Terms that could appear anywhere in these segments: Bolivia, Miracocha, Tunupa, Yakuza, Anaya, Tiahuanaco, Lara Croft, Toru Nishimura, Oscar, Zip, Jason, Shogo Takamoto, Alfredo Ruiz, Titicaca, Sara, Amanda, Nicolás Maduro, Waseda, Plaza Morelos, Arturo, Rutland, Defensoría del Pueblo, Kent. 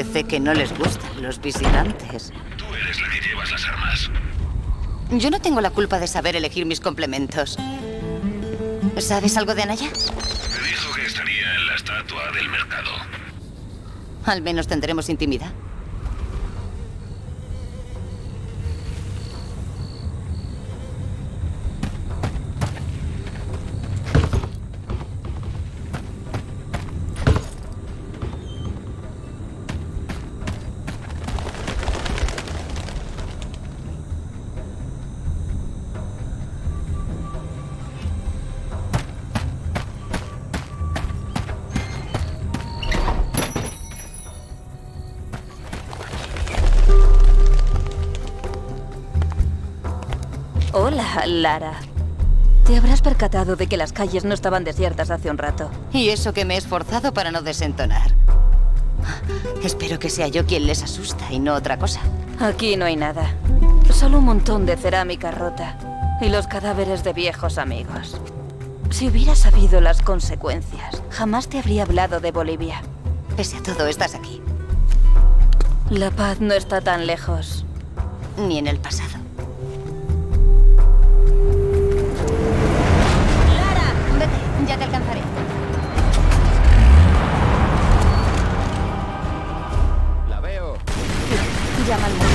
Parece que no les gustan los visitantes. Tú eres la que llevas las armas. Yo no tengo la culpa de saber elegir mis complementos. ¿Sabes algo de Anaya? Me dijo que estaría en la estatua del mercado. Al menos tendremos intimidad. Lara, te habrás percatado de que las calles no estaban desiertas hace un rato. Y eso que me he esforzado para no desentonar. Espero que sea yo quien les asusta y no otra cosa. Aquí no hay nada. Solo un montón de cerámica rota y los cadáveres de viejos amigos. Si hubieras sabido las consecuencias, jamás te habría hablado de Bolivia. Pese a todo, estás aquí. La paz no está tan lejos. Ni en el pasado. Ya te alcanzaré. La veo. Llama al móvil.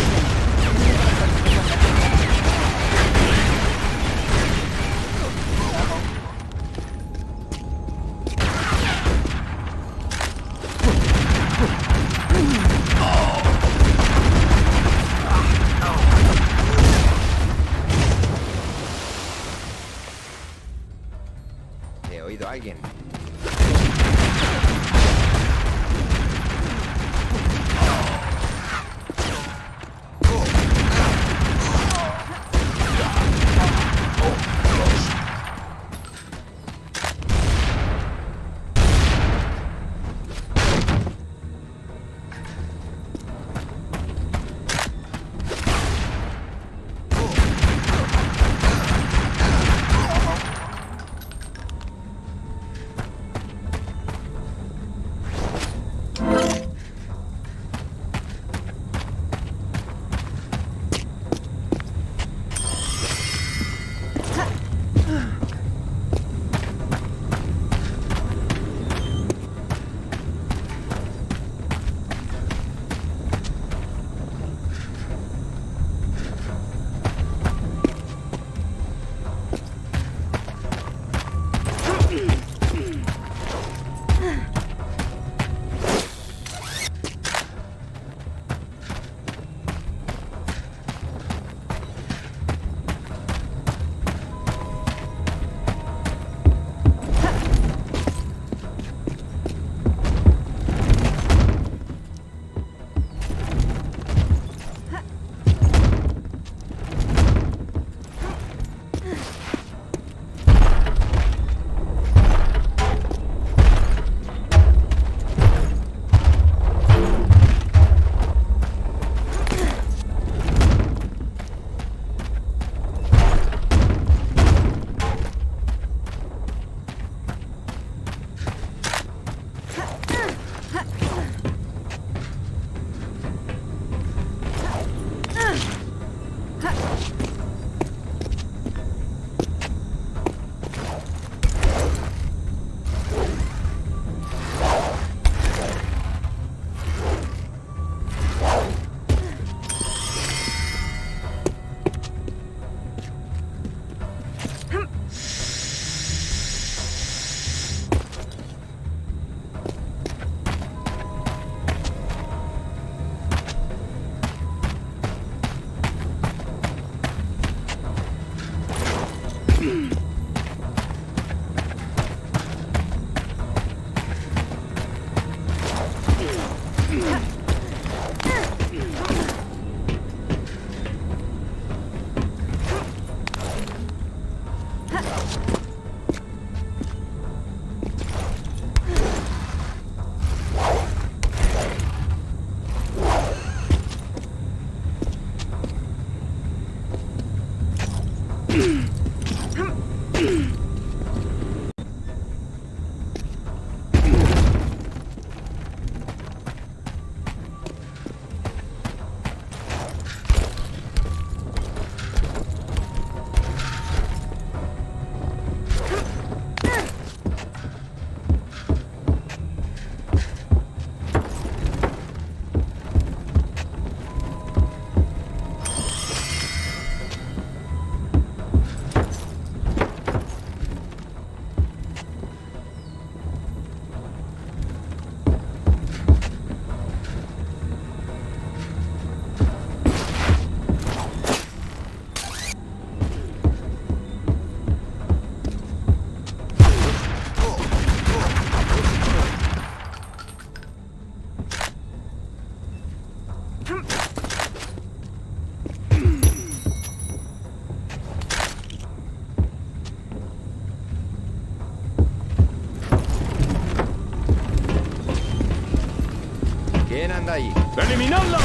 anda ahí? ¡Eliminadla!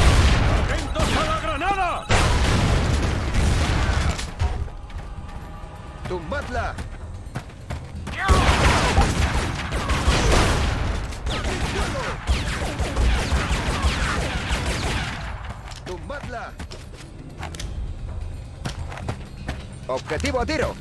¡Atentos a la granada! ¡Tumbadla! ¡Tumbadla! ¡Objetivo a tiro!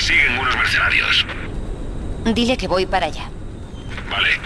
Siguen unos mercenarios. Dile que voy para allá. Vale.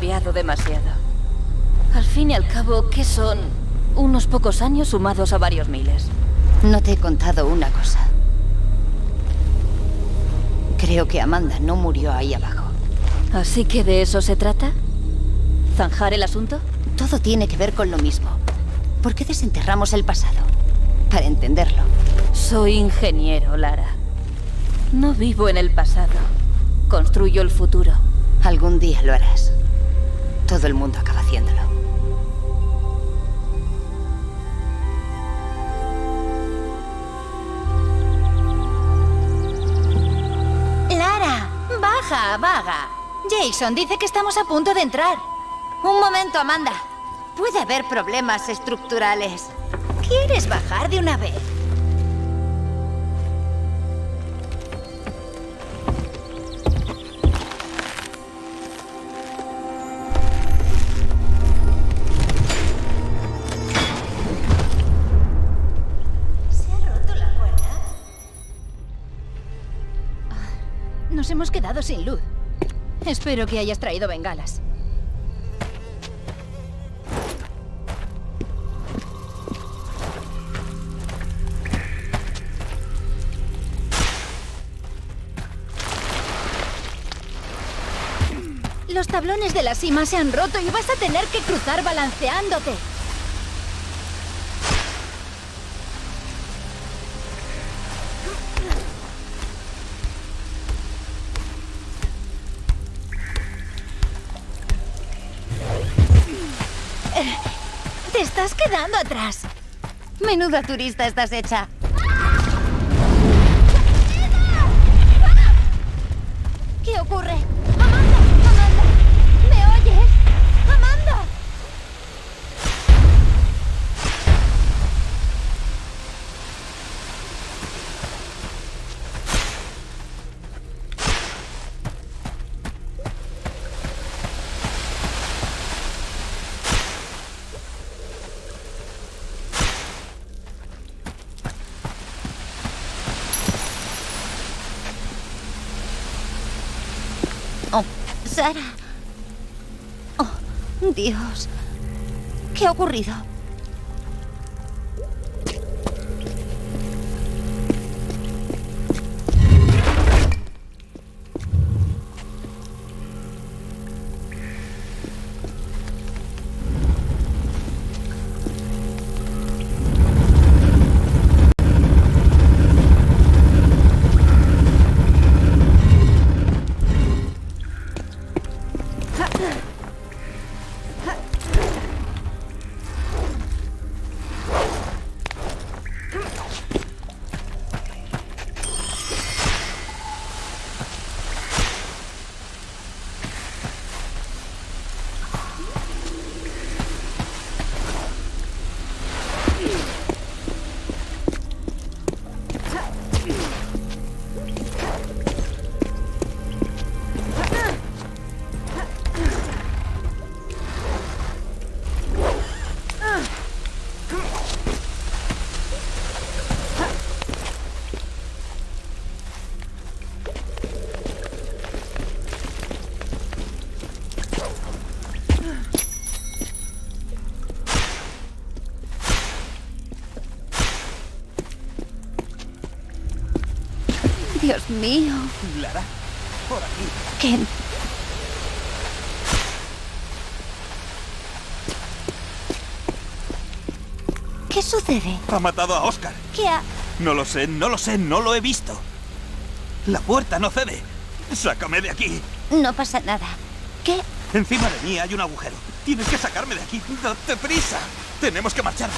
cambiado demasiado. Al fin y al cabo, ¿qué son? Unos pocos años sumados a varios miles. No te he contado una cosa. Creo que Amanda no murió ahí abajo. ¿Así que de eso se trata? ¿Zanjar el asunto? Todo tiene que ver con lo mismo. ¿Por qué desenterramos el pasado? Para entenderlo. Soy ingeniero, Lara. No vivo en el pasado. Construyo el futuro. Algún día lo harás. Todo el mundo acaba haciéndolo. ¡Lara! ¡Baja, vaga! Jason dice que estamos a punto de entrar. Un momento, Amanda. Puede haber problemas estructurales. ¿Quieres bajar de una vez? Nos hemos quedado sin luz. Espero que hayas traído bengalas. Los tablones de la cima se han roto y vas a tener que cruzar balanceándote. Estás quedando atrás. Menuda turista estás hecha. ¿Qué ocurre? ¡Amanda! ¡Amanda! ¿Me oyes? ¡Amanda! Sara. Oh, Dios. ¿Qué ha ocurrido? Dios mío. Lara, por aquí. Kent. ¿Qué sucede? Ha matado a Oscar. ¿Qué ha...? No lo sé, no lo sé, no lo he visto. La puerta no cede. Sácame de aquí. No pasa nada. ¿Qué? Encima de mí hay un agujero. Tienes que sacarme de aquí. ¡Date prisa! Tenemos que marcharnos.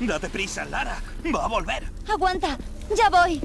¡Date prisa, Lara! ¡Va a volver! ¡Aguanta! ¡Ya voy!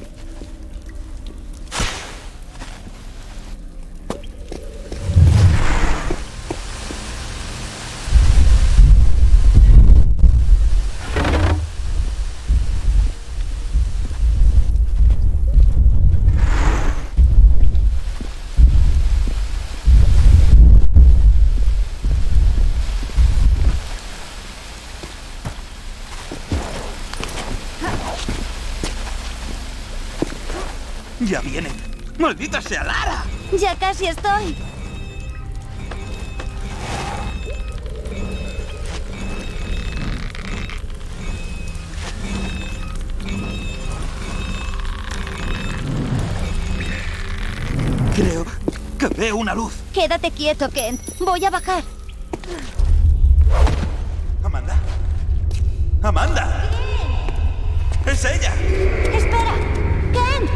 Ya viene. ¡Maldita sea Lara! Ya casi estoy. Creo que veo una luz. Quédate quieto, Kent. Voy a bajar. Amanda. ¡Amanda! ¿Qué? ¡Es ella! ¡Espera! ¡Kent!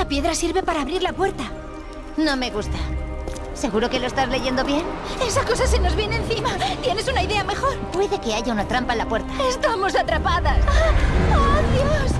La piedra sirve para abrir la puerta. No me gusta. ¿Seguro que lo estás leyendo bien? ¡Esa cosa se nos viene encima! ¿Tienes una idea mejor? Puede que haya una trampa en la puerta. ¡Estamos atrapadas! ¡Oh, oh Dios!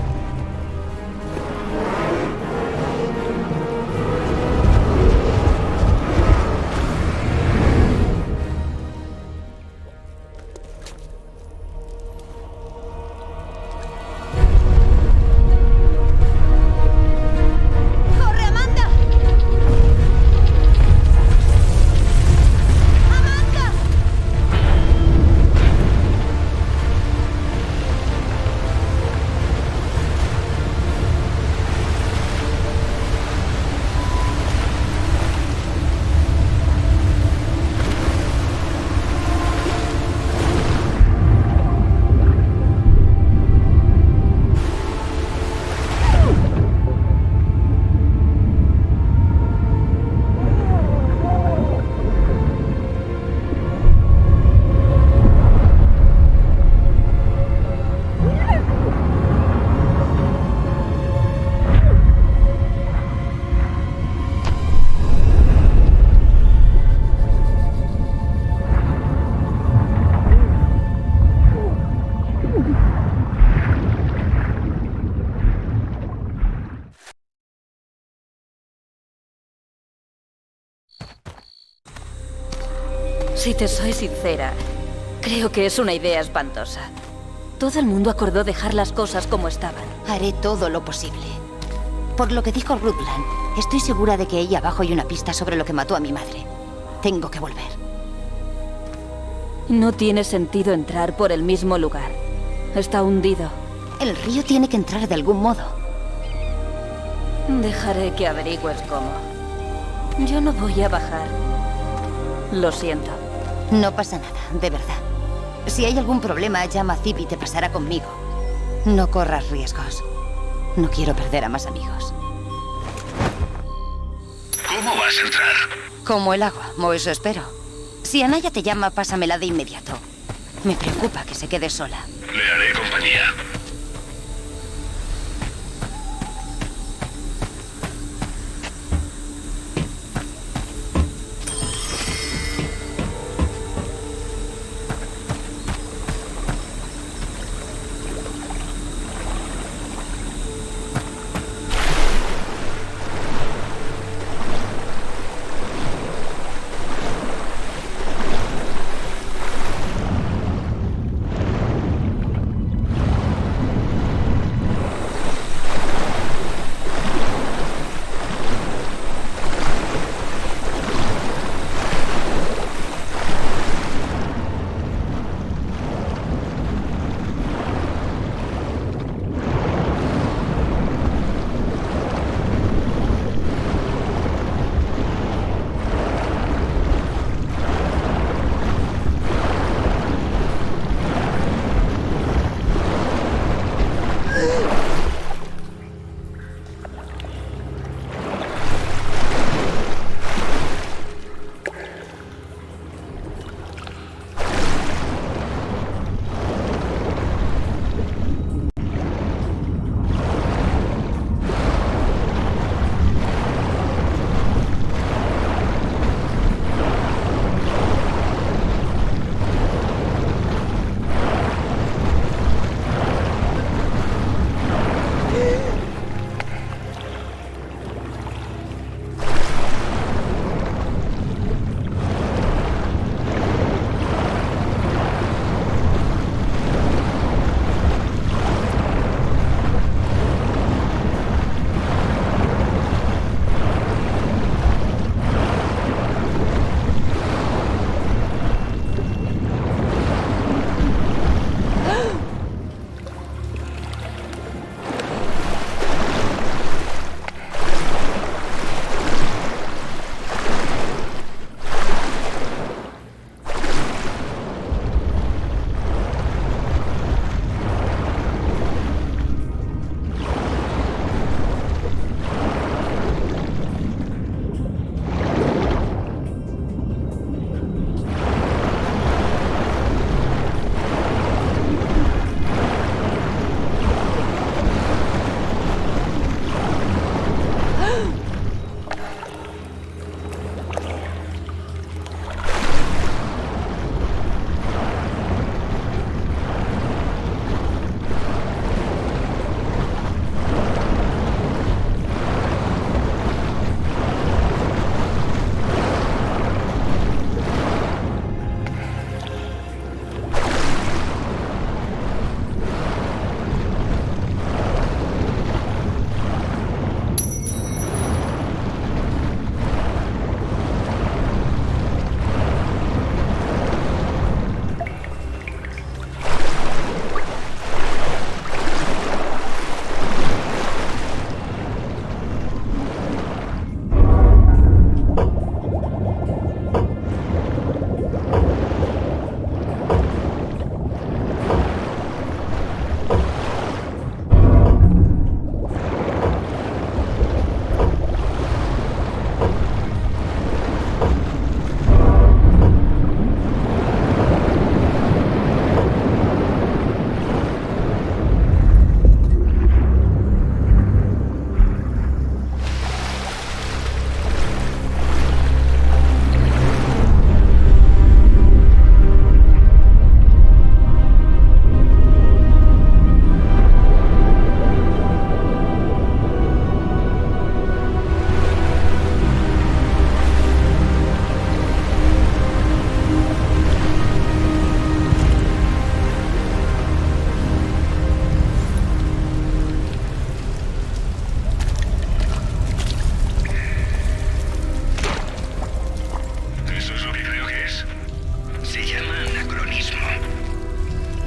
Si te soy sincera, creo que es una idea espantosa. todo el mundo acordó dejar las cosas como estaban. Haré todo lo posible. Por lo que dijo Rutland, estoy segura de que ahí abajo hay una pista sobre lo que mató a mi madre. Tengo que volver. No tiene sentido entrar por el mismo lugar. Está hundido. El río tiene que entrar de algún modo. Dejaré que averigües cómo. Yo no voy a bajar. Lo siento. No pasa nada, de verdad. Si hay algún problema, llama a Zip y te pasará conmigo. No corras riesgos. No quiero perder a más amigos. ¿Cómo vas a entrar? Como el agua, o eso espero. Si Anaya te llama, pásamela de inmediato. Me preocupa que se quede sola. Le haré compañía.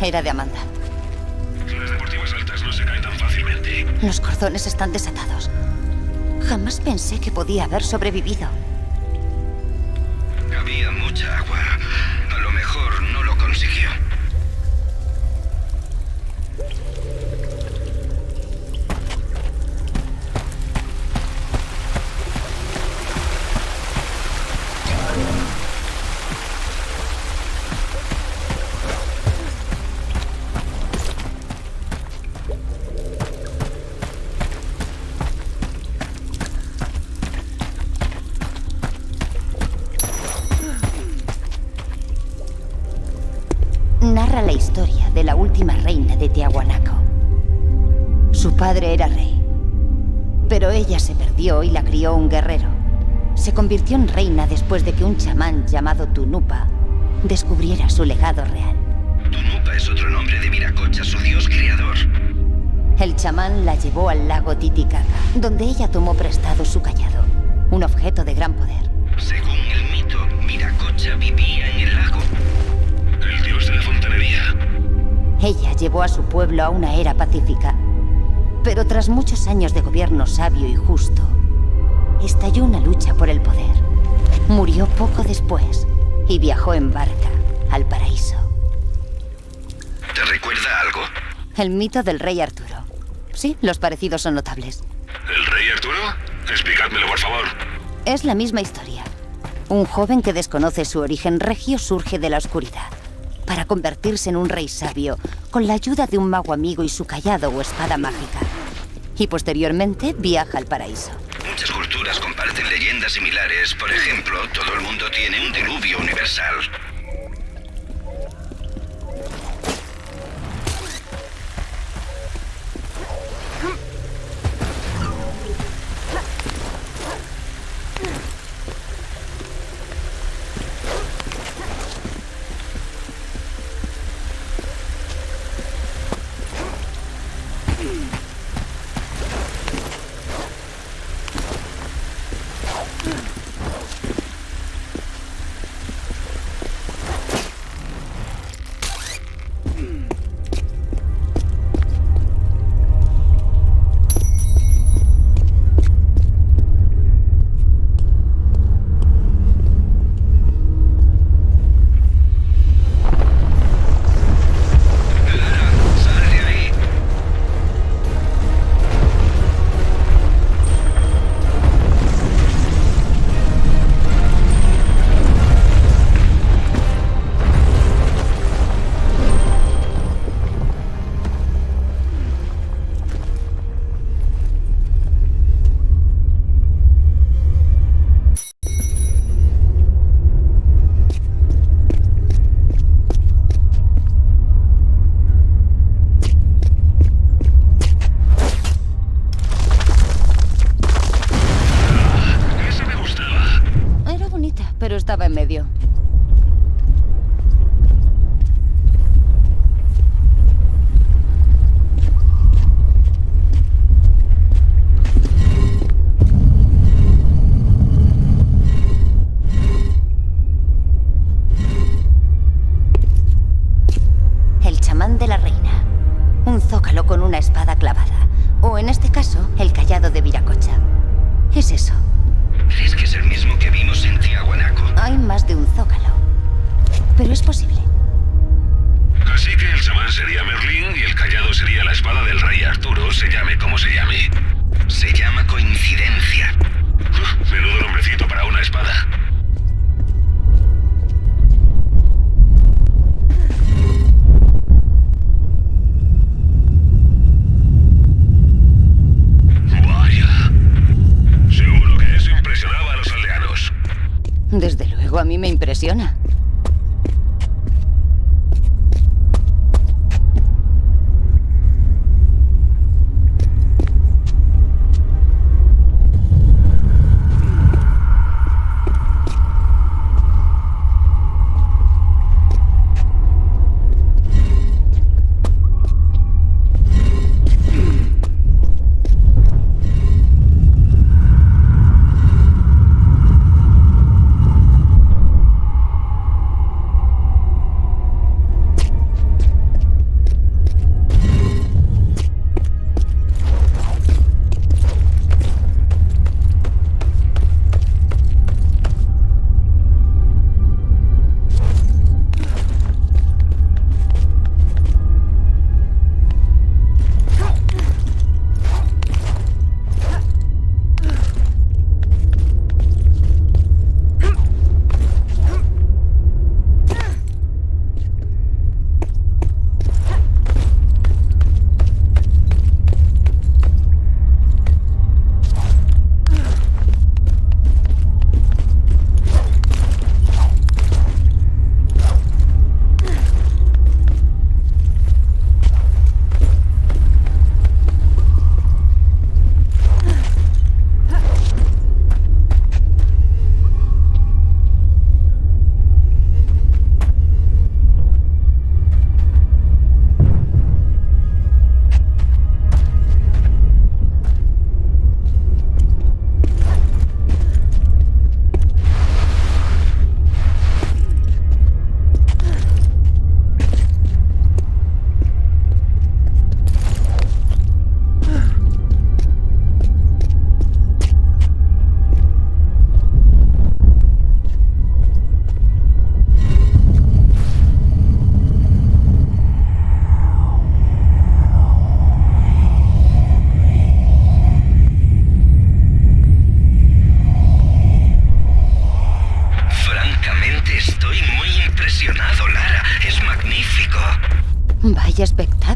Era de Amanda. Las deportivas altas no se caen tan fácilmente. Los cordones están desatados. Jamás pensé que podía haber sobrevivido. Había mucha agua. A lo mejor no lo consiguió. La historia de la última reina de Tiahuanaco. Su padre era rey, pero ella se perdió y la crió un guerrero. Se convirtió en reina después de que un chamán llamado Tunupa descubriera su legado real. Tunupa es otro nombre de Miracocha, su dios creador. El chamán la llevó al lago Titicaca, donde ella tomó prestado su cayado, un objeto de gran poder. Según el mito, Miracocha vivía en el lago. Ella llevó a su pueblo a una era pacífica, pero tras muchos años de gobierno sabio y justo, estalló una lucha por el poder. Murió poco después y viajó en barca al paraíso. ¿Te recuerda algo? El mito del rey Arturo. Sí, los parecidos son notables. ¿El rey Arturo? Explicádmelo, por favor. Es la misma historia. Un joven que desconoce su origen regio surge de la oscuridad para convertirse en un rey sabio, con la ayuda de un mago amigo y su cayado o espada mágica. Y posteriormente viaja al paraíso. Muchas culturas comparten leyendas similares. Por ejemplo, todo el mundo tiene un diluvio universal.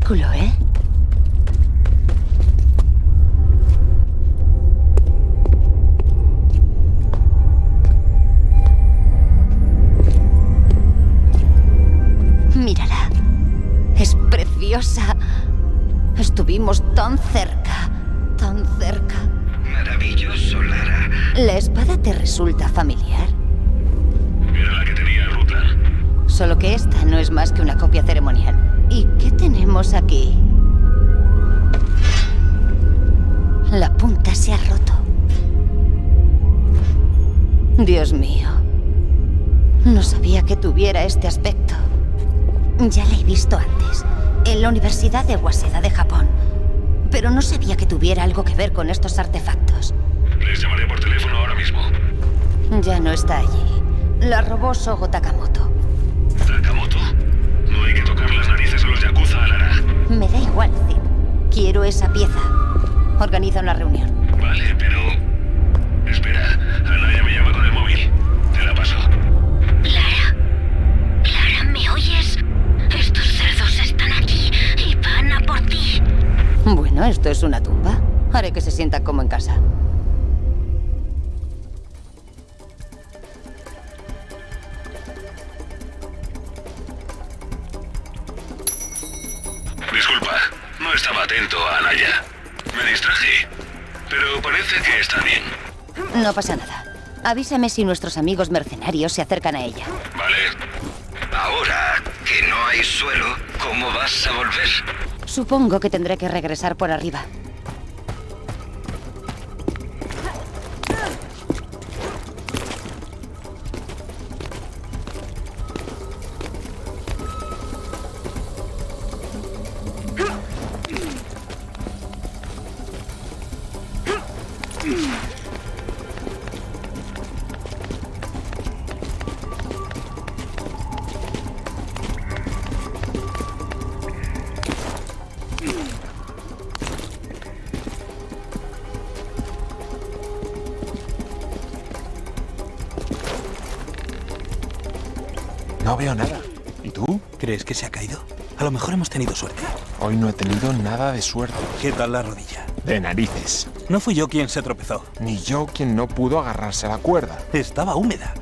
ridículo, ¿eh? Mírala. Es preciosa. Estuvimos tan cerca, tan cerca. Maravilloso, Lara. ¿La espada te resulta familiar? Era la que tenía Rutland. Solo que esta no es más que una copia ceremonial. ¿Y qué tenemos aquí? La punta se ha roto. Dios mío. No sabía que tuviera este aspecto. Ya la he visto antes, en la Universidad de Waseda de Japón. Pero no sabía que tuviera algo que ver con estos artefactos. Les llamaré por teléfono ahora mismo. Ya no está allí. La robó Shogo Takamoto. ¿Takamoto? No hay que tocar las narices a los Yakuza, Lara. Me da igual, Zip. Quiero esa pieza. Organiza una reunión. Vale, pero... Espera, Anaya me llama con el móvil. Te la paso. Lara... Lara, ¿me oyes? Estos cerdos están aquí y van a por ti. Bueno, esto es una tumba. Haré que se sienta como en casa. Disculpa, no estaba atento a Anaya. Me distraje, pero parece que está bien. No pasa nada. Avísame si nuestros amigos mercenarios se acercan a ella. Vale. Ahora que no hay suelo, ¿cómo vas a volver? Supongo que tendré que regresar por arriba. ¿Crees que se ha caído? A lo mejor hemos tenido suerte. Hoy no he tenido nada de suerte. ¿Qué tal la rodilla? De narices. No fui yo quien se tropezó. Ni yo quien no pudo agarrarse a la cuerda. Estaba húmeda.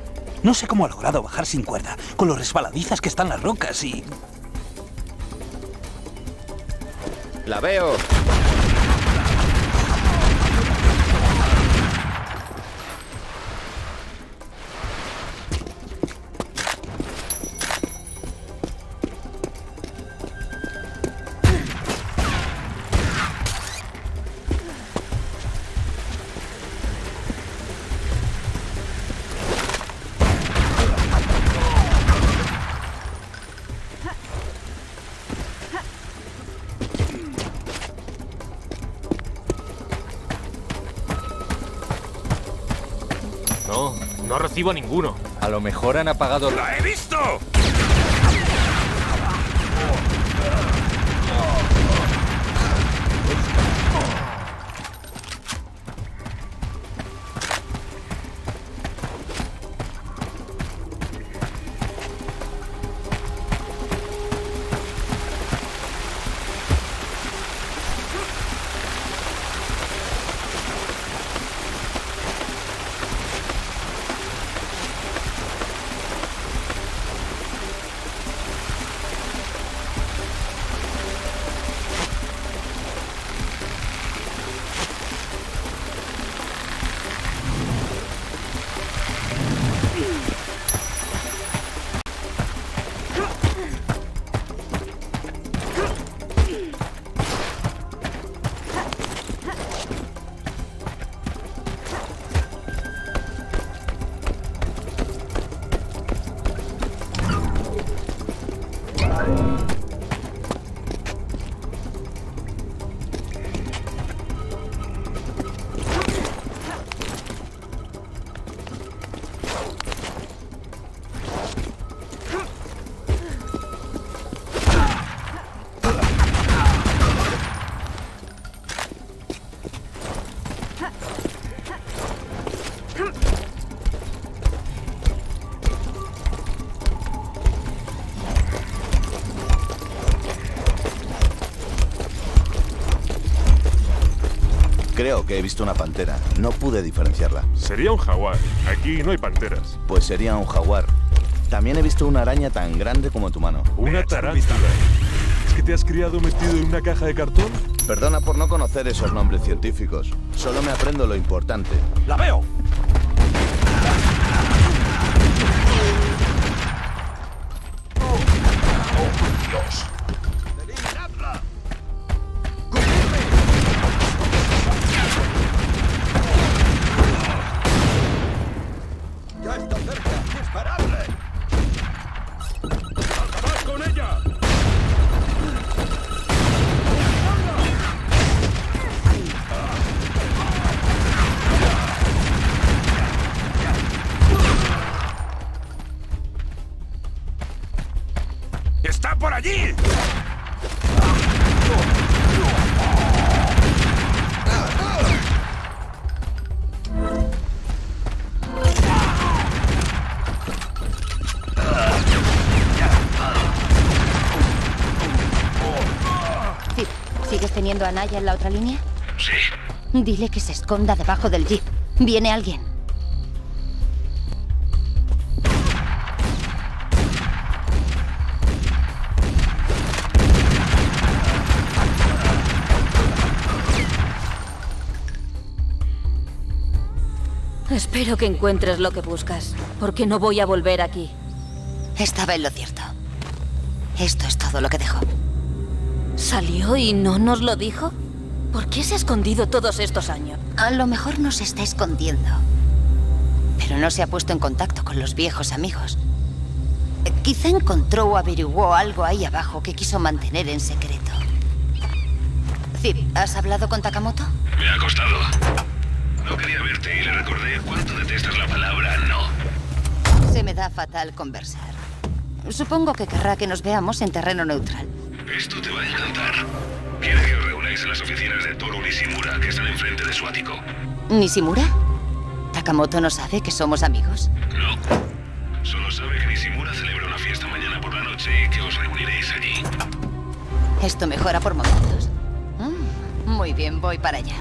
No sé cómo ha logrado bajar sin cuerda, con los resbaladizas que están las rocas y... ¡La veo! No recibo ninguno. A lo mejor han apagado... ¡La he visto! Creo que he visto una pantera. No pude diferenciarla. Sería un jaguar. Aquí no hay panteras. Pues sería un jaguar. También he visto una araña tan grande como tu mano. Una tarántula. ¿Es que te has criado metido en una caja de cartón? Perdona por no conocer esos nombres científicos. Solo me aprendo lo importante. ¡La veo! ¡Oh, Dios! ¿A Anaya en la otra línea? Sí. Dile que se esconda debajo del jeep. Viene alguien. Espero que encuentres lo que buscas, porque no voy a volver aquí. Estaba en lo cierto. Esto es todo lo que dejó. ¿Salió y no nos lo dijo? ¿Por qué se ha escondido todos estos años? A lo mejor nos está escondiendo. Pero no se ha puesto en contacto con los viejos amigos. Quizá encontró o averiguó algo ahí abajo que quiso mantener en secreto. Zip, ¿has hablado con Takamoto? Me ha costado. No quería verte y le recordé cuánto detestas la palabra no. Se me da fatal conversar. Supongo que querrá que nos veamos en terreno neutral. Esto te va a encantar. Quiere que os reunáis en las oficinas de Toru Nishimura, que están enfrente de su ático. ¿Nishimura? ¿Takamoto no sabe que somos amigos? No. Solo sabe que Nishimura celebra una fiesta mañana por la noche y que os reuniréis allí. Esto mejora por momentos. Muy bien, voy para allá.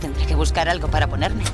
Tendré que buscar algo para ponerme.